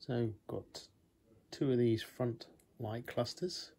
So got two of these front light clusters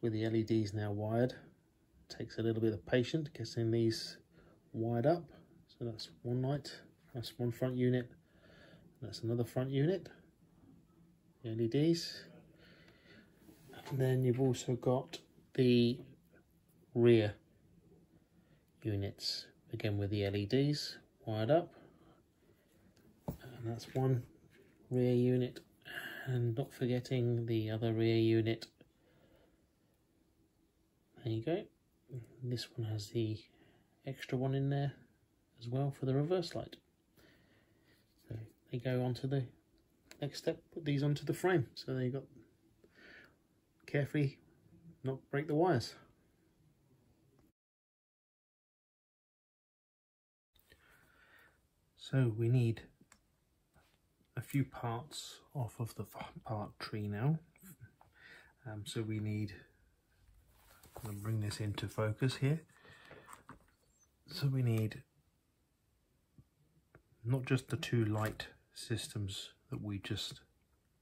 with the LEDs now wired. Takes a little bit of patience getting these wired up. So that's one light, that's one front unit, that's another front unit, the LEDs. And then you've also got the rear units, again with the LEDs wired up. And that's one rear unit, and not forgetting the other rear unit. There you go. This one has the extra one in there as well for the reverse light. So they go on to the next step, put these onto the frame. So they've got carefully not break the wires. So we need a few parts off of the part tree now. So we need, I'm going to bring this into focus here. So we need not just the two light systems that we just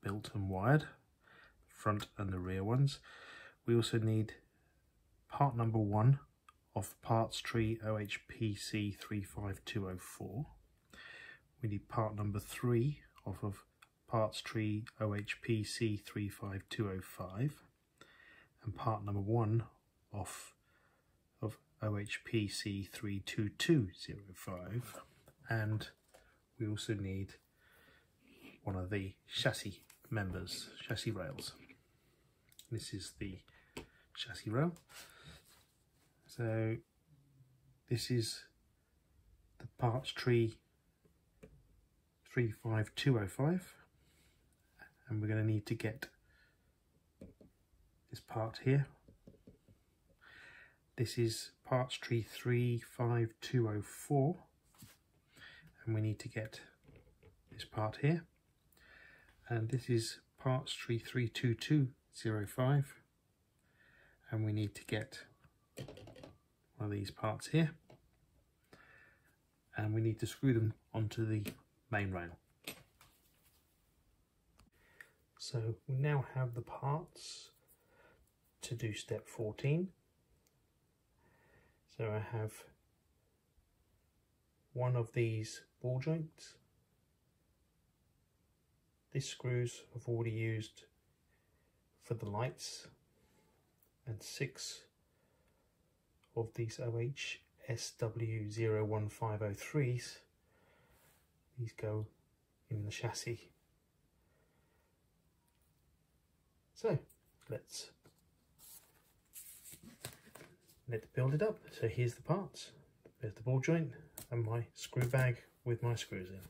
built and wired, the front and the rear ones. We also need part number one of parts tree OHPC 35204. We need part number three off of parts tree OHPC 35205, and part number one off of OHPC 32205, and we also need one of the chassis members, chassis rails. This is the chassis rail. So this is the parts tree 35205, and we're going to need to get this part here. This is parts tree 35204, and we need to get this part here, and this is parts tree 32205, and we need to get one of these parts here, and we need to screw them onto the main rail. So we now have the parts to do step 14. So I have one of these ball joints. These screws I've already used for the lights, and 6 of these OHSW 01503s. These go in the chassis. So let's build it up. So here's the parts. There's the ball joint and my screw bag with my screws in.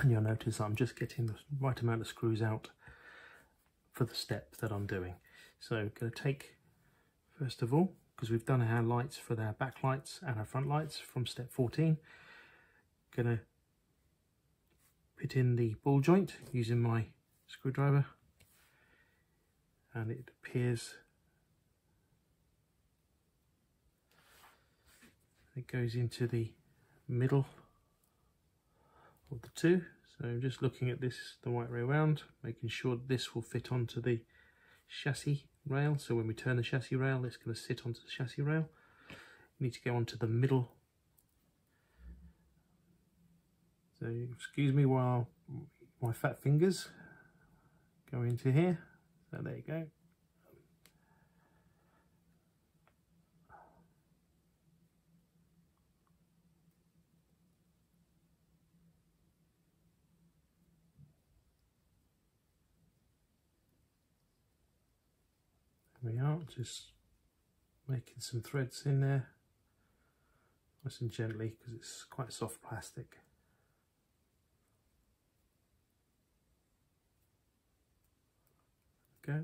And you'll notice I'm just getting the right amount of screws out for the step that I'm doing. So I'm going to take, first of all, because we've done our lights for our back lights and our front lights from step 14, I'm going to put in the ball joint using my screwdriver, and it appears it goes into the middle of the two. So I'm just looking at this the right way around, making sure this will fit onto the chassis rail. So when we turn the chassis rail, it's going to sit onto the chassis rail. You need to go onto the middle. So excuse me while my fat fingers go into here. So there you go. we are, just making some threads in there, nice and gently, because it's quite soft plastic. Okay.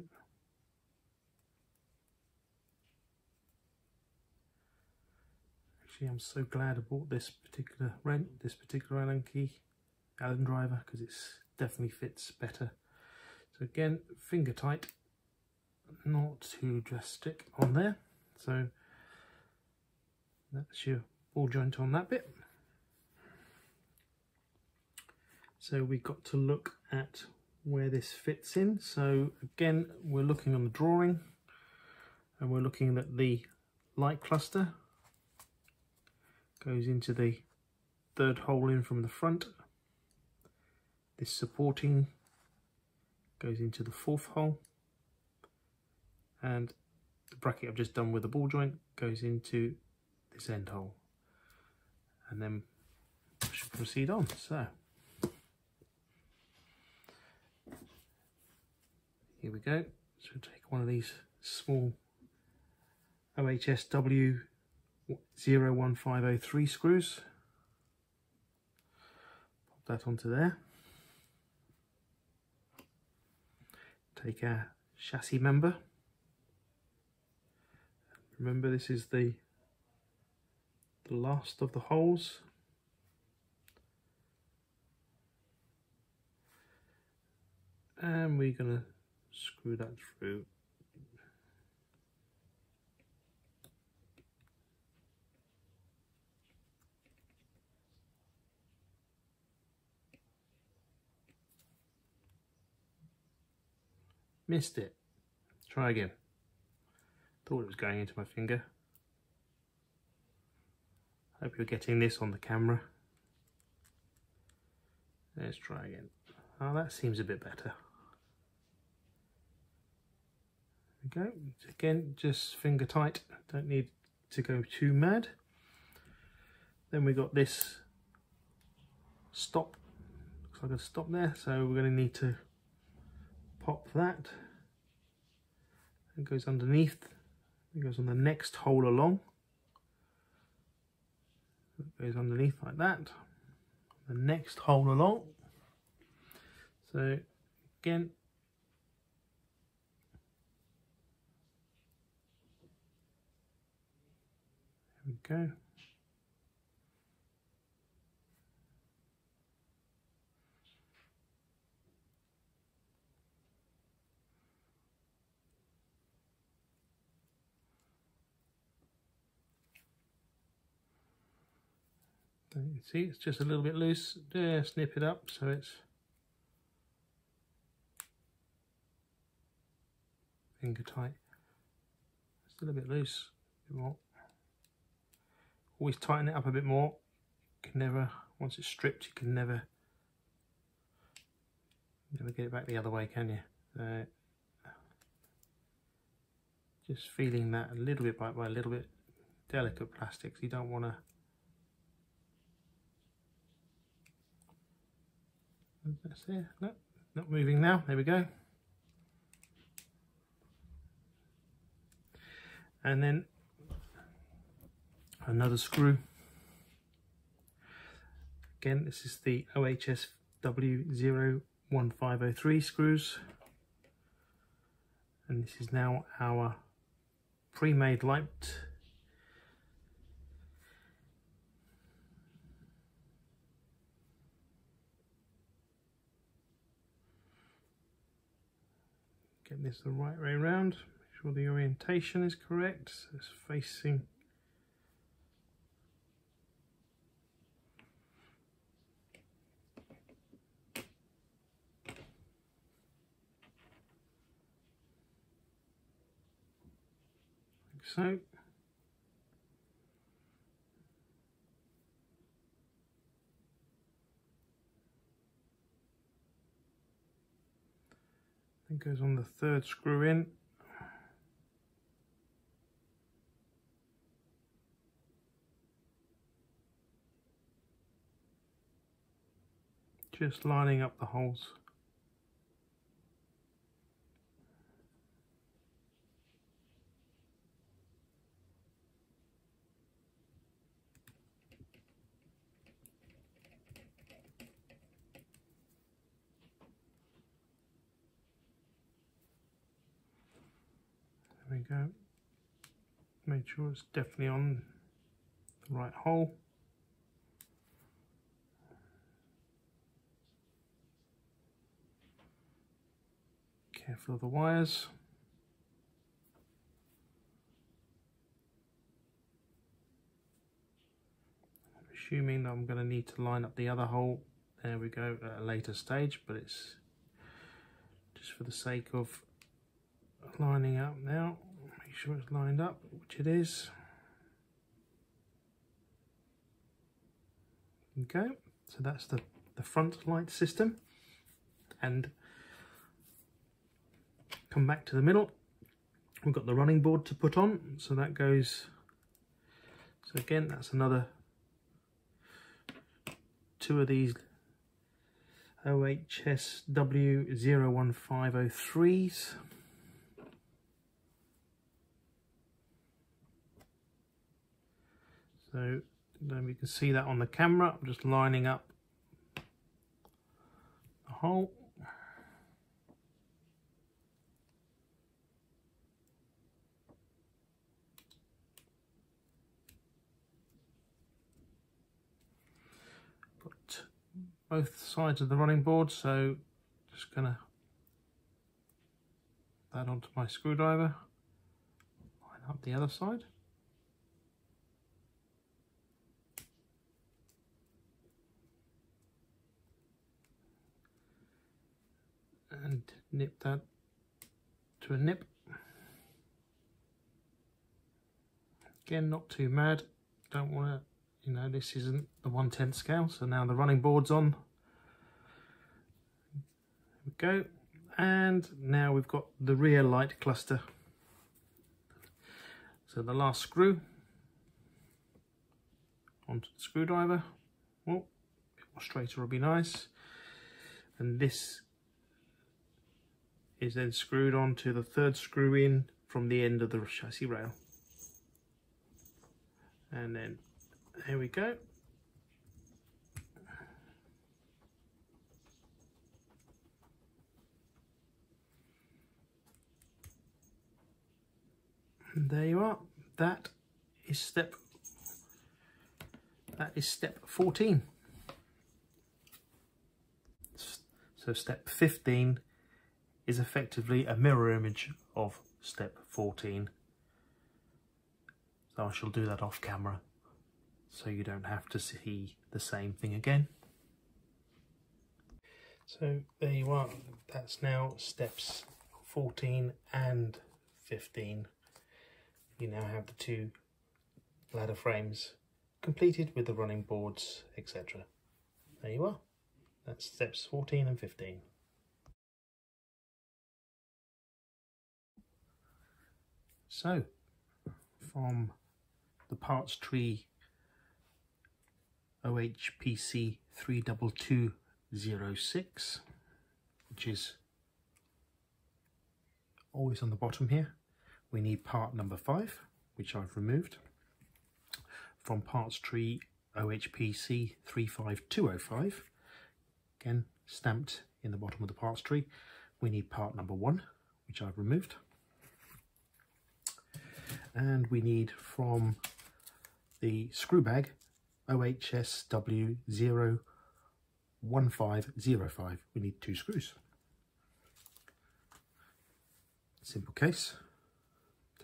Actually, I'm so glad I bought this particular wrench, this particular Allen driver, because it definitely fits better. So again, finger tight, not too drastic on there. So that's your ball joint on that bit. So we've got to look at where this fits in. So again, we're looking on the drawing and we're looking that the light cluster goes into the third hole in from the front, this supporting goes into the fourth hole, and the bracket I've just done with the ball joint goes into this end hole, and then I should proceed on. So here we go. So we'll take one of these small OHSW 01503 screws. Pop that onto there. Take our chassis member. Remember, this is the last of the holes. And we're going to screw that through. Missed it. Try again. Thought it was going into my finger. Hope you're getting this on the camera. Let's try again. Oh, that seems a bit better. Go again, just finger tight, don't need to go too mad. Then we got this stop, looks like a stop there, so we're going to need to pop that. It goes underneath, it goes on the next hole along, it goes underneath like that, the next hole along. So again, go. See, it's just a little bit loose. Snip it up so it's finger tight. It's a little bit loose. A bit more. Always tighten it up a bit more. You can never, once it's stripped, you can never get it back the other way, can you? Just feeling that a little bit by a little bit. Delicate plastics. You don't want to. That's it. No, not moving now. There we go. And then another screw. Again, this is the OHSW 01503 screws, and this is now our pre-made light. Get this the right way around. Make sure the orientation is correct. So it's facing. So, it goes on the third screw in. Just lining up the holes. we go. Make sure it's definitely on the right hole. Careful of the wires. I'm assuming that I'm going to need to line up the other hole. There we go, at a later stage, but it's just for the sake of lining up now. Make sure it's lined up, which it is. Okay, so that's the front light system, and come back to the middle. We've got the running board to put on, so that goes, so again that's another two of these OHSW 01503s. So then we can see that on the camera. I'm just lining up the hole. Got both sides of the running board, so just gonna put that onto my screwdriver, line up the other side. And nip that to a nip. Again, not too mad. Don't want to, you know, this isn't the 1/10 scale. So now the running board's on. There we go. And now we've got the rear light cluster. So the last screw onto the screwdriver. Oh, a bit more straighter would be nice. And this is then screwed onto the third screw in from the end of the chassis rail. And then, here we go. And there you are. That is step 14. So step 15 is effectively a mirror image of step 14. So I shall do that off camera so you don't have to see the same thing again. So there you are, that's now steps 14 and 15. You now have the two ladder frames completed with the running boards, etc. There you are, that's steps 14 and 15. So, from the parts tree OHPC 32206, which is always on the bottom here, we need part number 5, which I've removed. From parts tree OHPC 35205, again stamped in the bottom of the parts tree, we need part number 1, which I've removed. And we need from the screw bag OHSW 01505. We need 2 screws. Simple case.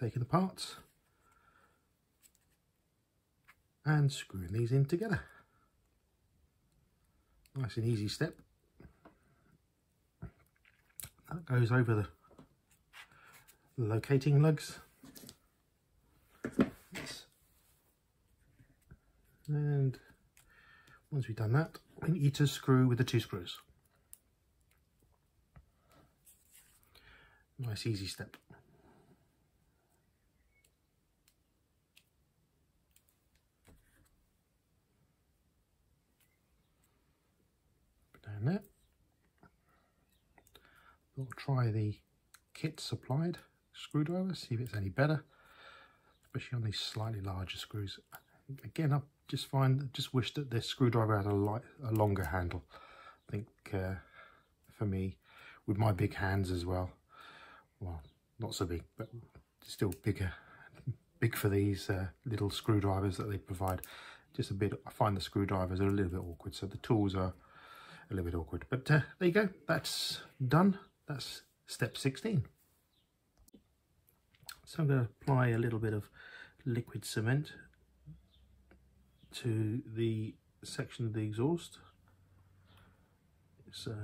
Taking the parts and screwing these in together. Nice and easy step. That goes over the locating lugs. And once we've done that, we need to screw with the 2 screws. Nice easy step. Put down there. We'll try the kit supplied screwdriver, see if it's any better, especially on these slightly larger screws. Again, I just wish that this screwdriver had a longer handle. I think for me, with my big hands as well, not so big, but still big for these little screwdrivers that they provide. Just a bit, I find the screwdrivers are a little bit awkward, so the tools are a little bit awkward. But there you go, that's done. That's step 16. So I'm going to apply a little bit of liquid cement to the section of the exhaust. So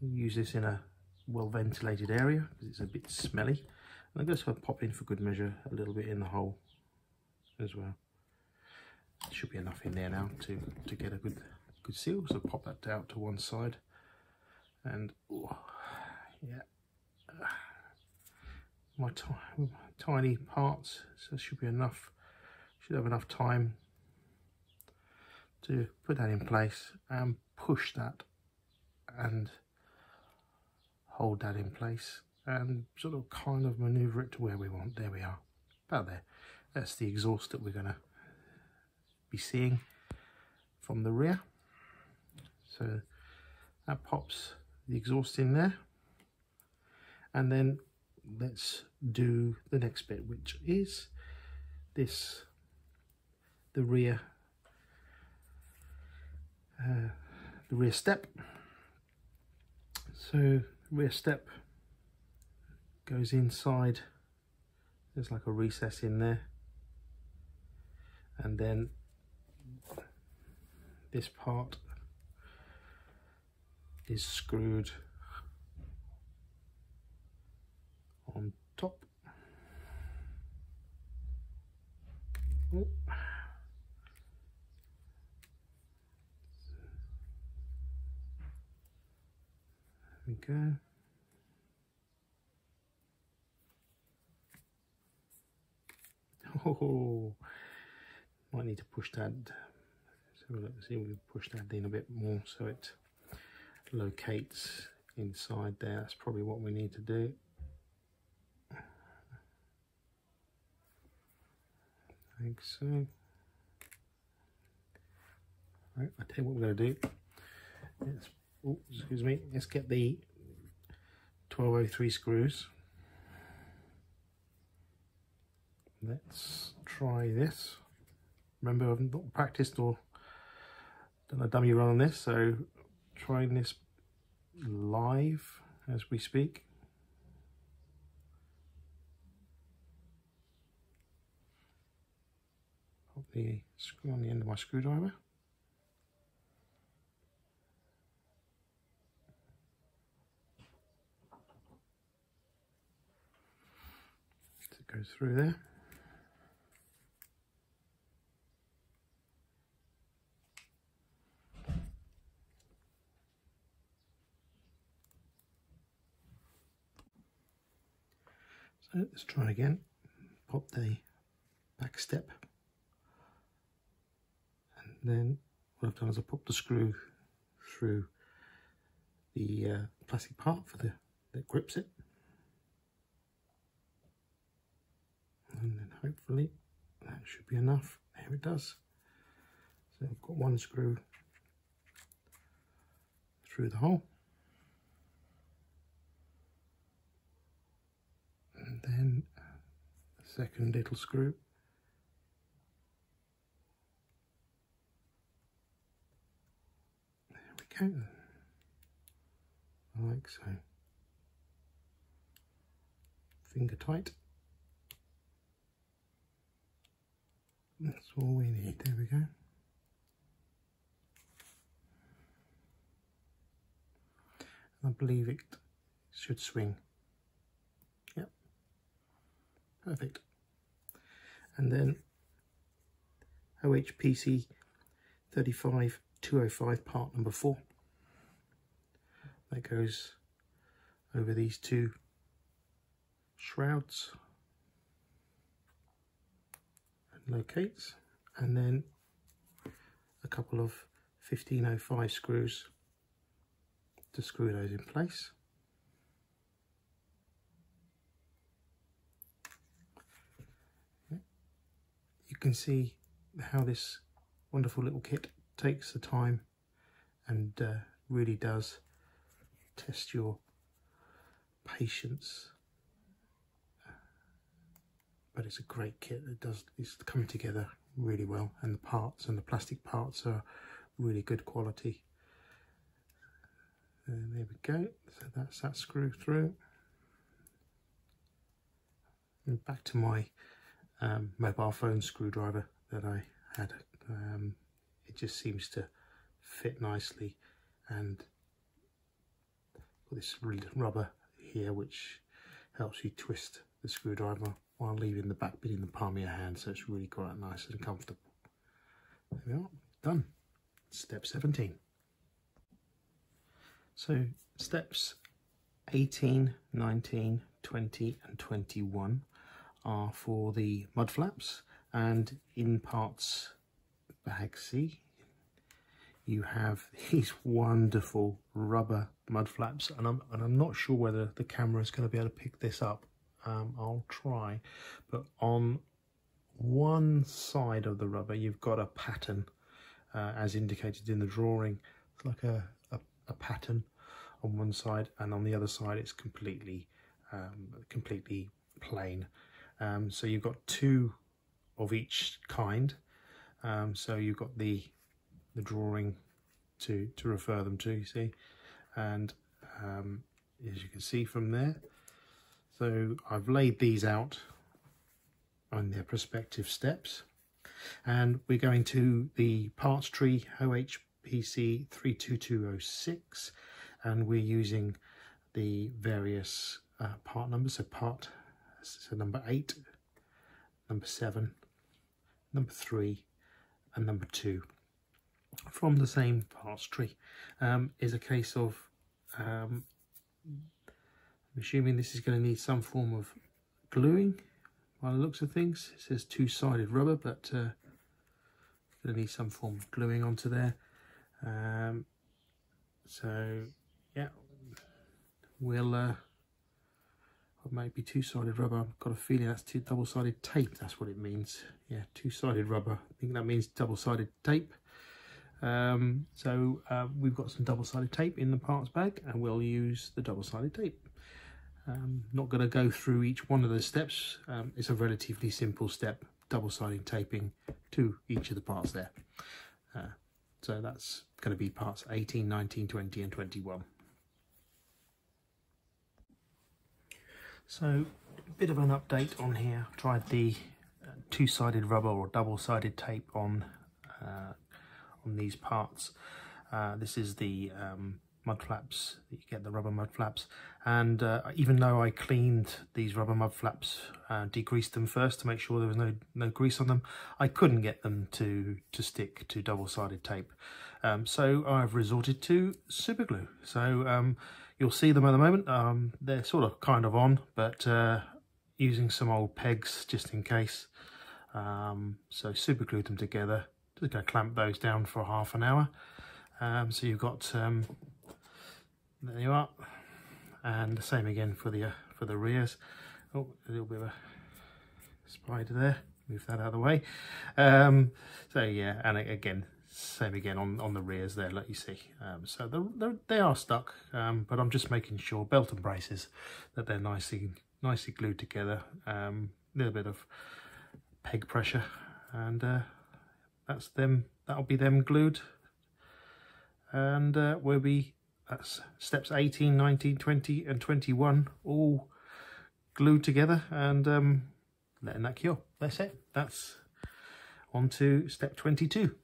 use this in a well-ventilated area because it's a bit smelly. And I'm just going to pop in for good measure a little bit in the hole as well. There should be enough in there now to get a good seal. So pop that out to one side, and oh, yeah, my tiny parts. So should be enough. Should have enough time to put that in place and push that and hold that in place and sort of kind of maneuver it to where we want. There we are, about there. That's the exhaust that we're going to be seeing from the rear. So that pops the exhaust in there, and then let's do the next bit, which is this, the rear step. So rear step goes inside, there's like a recess in there, and then this part is screwed on top. Oh. There we go. Oh, might need to push that. Let's see if we can push that in a bit more so it locates inside there. That's probably what we need to do. I think so. Right, I'll tell you what we're going to do. Let's, oh, excuse me. Let's get the 1203 screws. Let's try this. Remember, I've not practiced or done a dummy run on this, so trying this live as we speak. Pop the screw on the end of my screwdriver. So it goes through there. Let's try again. Pop the back step, and then what I've done is I popped the screw through the plastic part for that grips it, and then hopefully that should be enough. There it does. So I've got one screw through the hole. Then the second little screw, there we go, like so, finger tight, that's all we need, there we go. I believe it should swing. Perfect. And then OHPC 35205 part number 4. That goes over these two shrouds and locates, and then a couple of 1505 screws to screw those in place. Can see how this wonderful little kit takes the time and really does test your patience but it's a great kit that does, it's coming together really well, and the parts and the plastic parts are really good quality. And there we go, so that's that screw through. And back to my mobile phone screwdriver that I had. It just seems to fit nicely, and this rubber here which helps you twist the screwdriver while leaving the back bit in the palm of your hand, so it's really quite nice and comfortable. There we are, done. Step 17. So steps 18, 19, 20 and 21 are for the mud flaps, and in parts bag C you have these wonderful rubber mud flaps, and I'm not sure whether the camera is going to be able to pick this up. I'll try, but on one side of the rubber you've got a pattern, as indicated in the drawing. It's like a pattern on one side, and on the other side it's completely plain. So you've got two of each kind. So you've got the drawing to refer them to, you see, and as you can see from there. So I've laid these out on their prospective steps, and we're going to the parts tree OHPC 32206, and we're using the various part numbers, so number 8, number 7, number 3 and number 2. From the same parts tree is a case of I'm assuming this is going to need some form of gluing by the looks of things. It says two-sided rubber, but going to need some form of gluing onto there. So yeah, we'll it might be two-sided rubber. I've got a feeling that's double-sided tape. That's what it means. Yeah, two-sided rubber. I think that means double-sided tape. We've got some double-sided tape in the parts bag, and we'll use the double-sided tape. Not going to go through each one of those steps. It's a relatively simple step, double-sided taping to each of the parts there. So that's going to be parts 18, 19, 20 and 21. So a bit of an update on here. I've tried the two-sided rubber or double-sided tape on these parts. This is the mud flaps, you get the rubber mud flaps, and even though I cleaned these rubber mud flaps, degreased them first to make sure there was no grease on them, I couldn't get them to stick to double-sided tape. So I've resorted to super glue. So you'll see them at the moment, they're sort of kind of on, but using some old pegs just in case. So super glue them together. We're going to clamp those down for half an hour. So you've got there you are, and the same again for the rears. Oh, a little bit of a spider there. Move that out of the way. So yeah, and again, same again on the rears there. Let you see. So they are stuck, but I'm just making sure, belt and braces, that they're nicely glued together. A little bit of peg pressure, and that's them, that'll be them glued, and we'll be, that's steps 18, 19, 20 and 21 all glued together, and letting that cure. That's it, that's on to step 22.